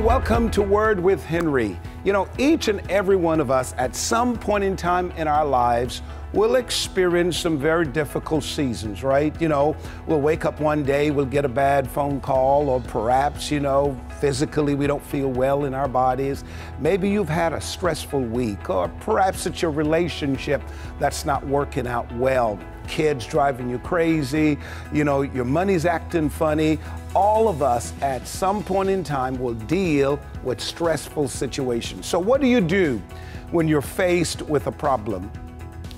welcome to Word with Henry. You know, each and every one of us at some point in time in our lives will experience some very difficult seasons, right? You know, we'll wake up one day, we'll get a bad phone call, or perhaps, you know, physically we don't feel well in our bodies. Maybe you've had a stressful week, or perhaps it's your relationship that's not working out well. Kids driving you crazy, you know, your money's acting funny. All of us at some point in time will deal with stressful situations. So what do you do when you're faced with a problem?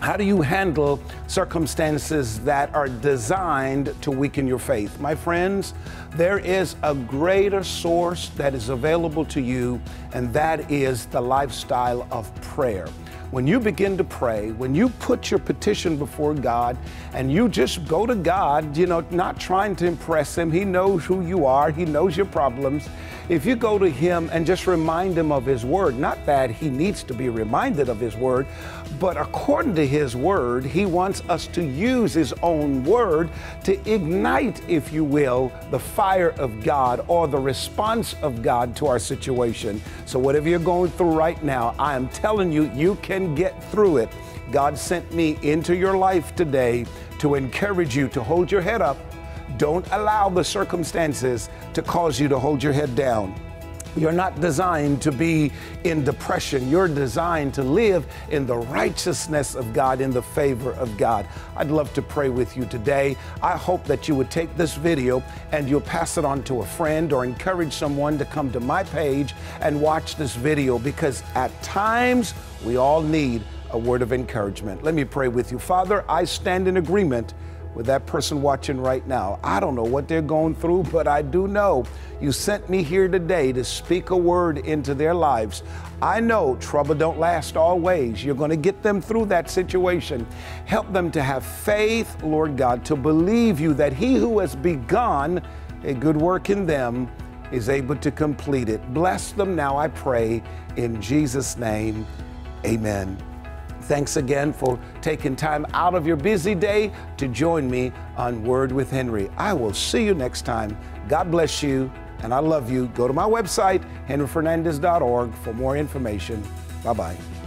How do you handle circumstances that are designed to weaken your faith? My friends, there is a greater source that is available to you, and that is the lifestyle of prayer. When you begin to pray, when you put your petition before God and you just go to God, you know, not trying to impress Him. He knows who you are. He knows your problems. If you go to Him and just remind Him of His Word, not that He needs to be reminded of His Word, but according to His Word, He wants us to use His own Word to ignite, if you will, the fire of God or the response of God to our situation. So whatever you're going through right now, I am telling you, you can get through it. God sent me into your life today to encourage you to hold your head up. Don't allow the circumstances to cause you to hold your head down. You're not designed to be in depression. You're designed to live in the righteousness of God, in the favor of God. I'd love to pray with you today. I hope that you would take this video and you'll pass it on to a friend or encourage someone to come to my page and watch this video, because at times we all need a word of encouragement. Let me pray with you. Father, I stand in agreement with that person watching right now. I don't know what they're going through, but I do know you sent me here today to speak a word into their lives. I know trouble don't last always. You're going to get them through that situation. Help them to have faith, Lord God, to believe you that He who has begun a good work in them is able to complete it. Bless them now, I pray, in Jesus' name. Amen. Thanks again for taking time out of your busy day to join me on Word with Henry. I will see you next time. God bless you, and I love you. Go to my website, henryfernandez.org, for more information. Bye-bye.